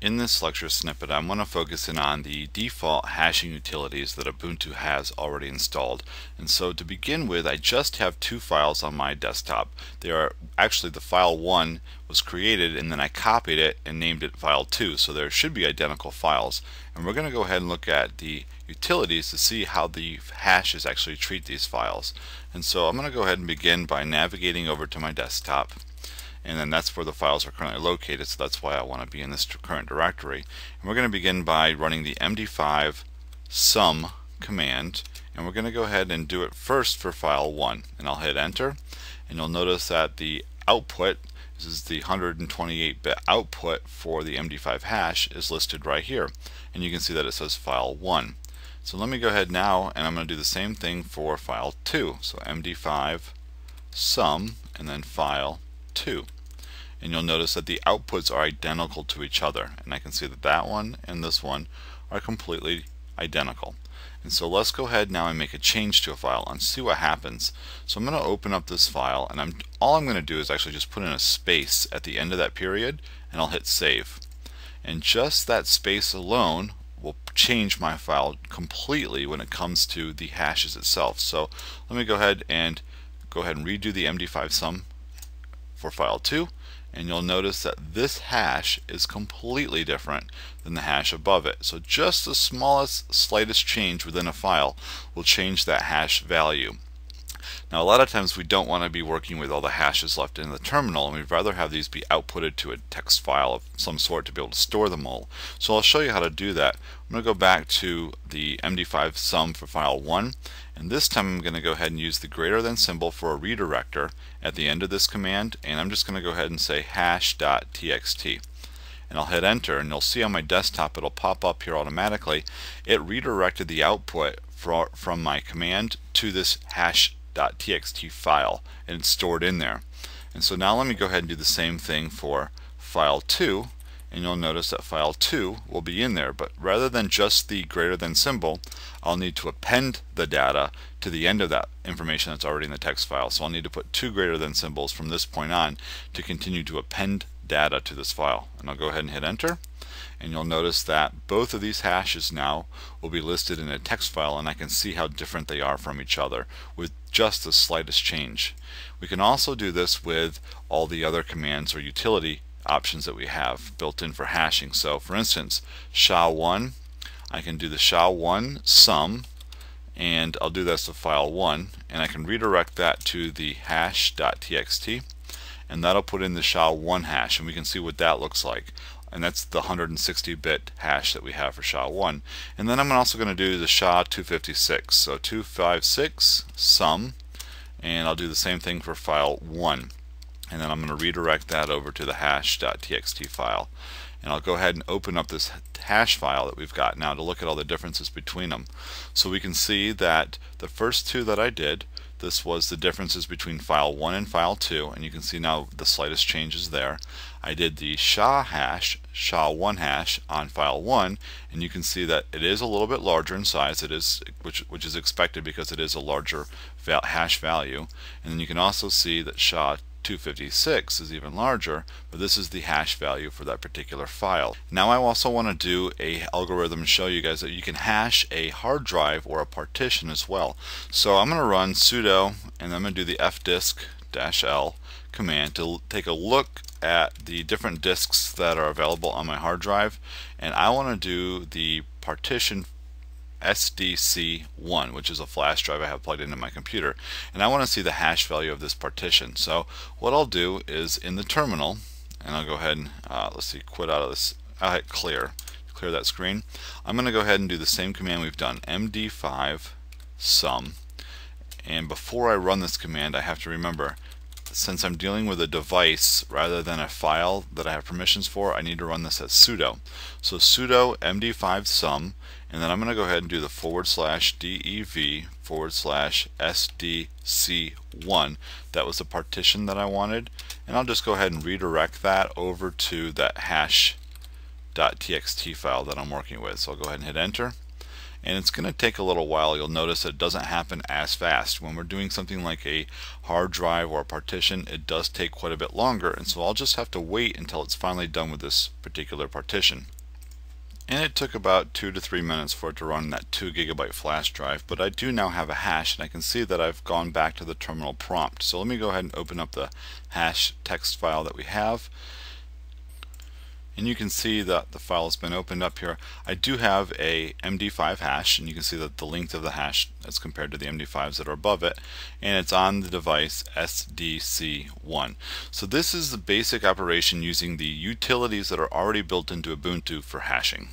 In this lecture snippet, I'm going to focus in on the default hashing utilities that Ubuntu has already installed. And so to begin with, I just have two files on my desktop. They are actually the file 1 was created and then I copied it and named it file 2. So there should be identical files. And we're going to go ahead and look at the utilities to see how the hashes actually treat these files. And so I'm going to go ahead and begin by navigating over to my desktop. And then that's where the files are currently located, so that's why I want to be in this current directory. And we're going to begin by running the md5sum command, and we're going to go ahead and do it first for file 1. And I'll hit enter, and you'll notice that the output, this is the 128-bit output for the MD5 hash, is listed right here. And you can see that it says file 1. So let me go ahead now, and I'm going to do the same thing for file 2. So md5sum, and then file 2. And you'll notice that the outputs are identical to each other, and I can see that that one and this one are completely identical. And so let's go ahead now and make a change to a file and see what happens. So I'm going to open up this file, and all I'm going to do is actually just put in a space at the end of that period, and I'll hit save. And just that space alone will change my file completely when it comes to the hashes itself. So let me go ahead and redo the md5sum for file 2, and you'll notice that this hash is completely different than the hash above it. So just the slightest change within a file will change that hash value. Now, a lot of times we don't want to be working with all the hashes left in the terminal, and we'd rather have these be outputted to a text file of some sort to be able to store them all. So I'll show you how to do that. I'm going to go back to the md5sum for file 1, and this time I'm going to go ahead and use the greater than symbol for a redirector at the end of this command, and I'm just going to go ahead and say hash.txt. And I'll hit enter, and you'll see on my desktop it'll pop up here automatically. It redirected the output from my command to this hash.txt file, and it's stored in there. And so now let me go ahead and do the same thing for file 2, and you'll notice that file 2 will be in there, but rather than just the greater than symbol, I'll need to append the data to the end of that information that's already in the text file. So I'll need to put two greater than symbols from this point on to continue to append data to this file. And I'll go ahead and hit enter, and you'll notice that both of these hashes now will be listed in a text file, and I can see how different they are from each other with just the slightest change. We can also do this with all the other commands or utility options that we have built in for hashing. So for instance, SHA1, I can do the SHA1 sum, and I'll do this to file 1, and I can redirect that to the hash.txt, and that'll put in the SHA1 hash, and we can see what that looks like. And that's the 160-bit hash that we have for SHA-1. And then I'm also going to do the SHA-256. So 256 sum, and I'll do the same thing for file 1. And then I'm going to redirect that over to the hash.txt file. And I'll go ahead and open up this hash file that we've got now to look at all the differences between them. So we can see that the first two that I did, this was the differences between file 1 and file 2, and you can see now the slightest changes there. I did the SHA hash, SHA1 hash on file 1, and you can see that it is a little bit larger in size. It is, which is expected because it is a larger hash value. And then you can also see that SHA-256 is even larger, but this is the hash value for that particular file. Now I also want to do a algorithm to show you guys that you can hash a hard drive or a partition as well. So I'm going to run sudo, and I'm going to do the fdisk-l command to take a look at the different disks that are available on my hard drive, and I want to do the partition SDC1, which is a flash drive I have plugged into my computer, and I want to see the hash value of this partition. So what I'll do is in the terminal, and I'll go ahead and let's see, quit out of this. I'll hit clear to clear that screen. I'm going to go ahead and do the same command we've done, md5sum, and before I run this command, I have to remember, since I'm dealing with a device rather than a file that I have permissions for, I need to run this as sudo. So sudo md5sum, and then I'm going to go ahead and do the /dev/SDC1. That was the partition that I wanted, and I'll just go ahead and redirect that over to that hash.txt file that I'm working with. So I'll go ahead and hit enter, and it's going to take a little while. You'll notice that it doesn't happen as fast. When we're doing something like a hard drive or a partition, it does take quite a bit longer, and so I'll just have to wait until it's finally done with this particular partition. And it took about 2 to 3 minutes for it to run that 2 gigabyte flash drive, but I do now have a hash, and I can see that I've gone back to the terminal prompt. So let me go ahead and open up the hash text file that we have. And you can see that the file has been opened up here. I do have a MD5 hash, and you can see that the length of the hash as compared to the MD5s that are above it, and it's on the device SDC1. So this is the basic operation using the utilities that are already built into Ubuntu for hashing.